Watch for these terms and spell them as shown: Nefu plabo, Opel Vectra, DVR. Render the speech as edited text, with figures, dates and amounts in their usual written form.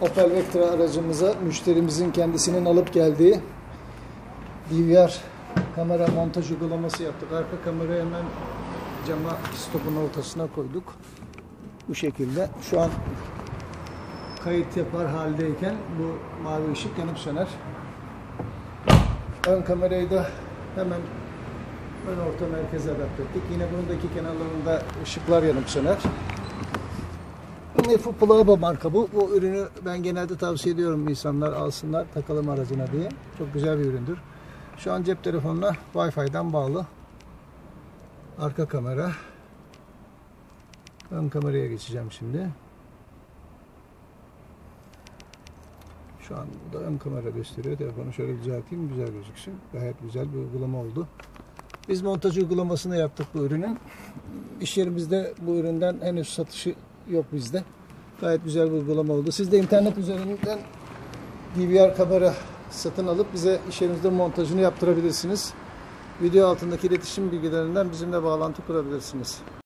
Opel Vectra aracımıza müşterimizin kendisinin alıp geldiği DVR kamera montaj uygulaması yaptık. Arka kamerayı hemen cama stopun ortasına koyduk. Bu şekilde şu an kayıt yapar haldeyken bu mavi ışık yanıp söner. Ön kamerayı da hemen ön orta merkeze adapte ettik. Yine bundaki kenarlarında ışıklar yanıp söner. Nefu plabo marka bu. Bu ürünü ben genelde tavsiye ediyorum, insanlar alsınlar takalım aracına diye. Çok güzel bir üründür. Şu an cep telefonuna Wi-Fi'den bağlı. Arka kamera. Ön kameraya geçeceğim şimdi. Şu an da ön kamera gösteriyor. Telefonu şöyle düzelteyim, güzel gözüksün. Gayet güzel bir uygulama oldu. Biz montaj uygulamasını yaptık bu ürünün. İş yerimizde bu üründen henüz satışı yok bizde. Gayet güzel bir uygulama oldu. Siz de internet üzerinden DVR kamera satın alıp bize iş yerimizde montajını yaptırabilirsiniz. Video altındaki iletişim bilgilerinden bizimle bağlantı kurabilirsiniz.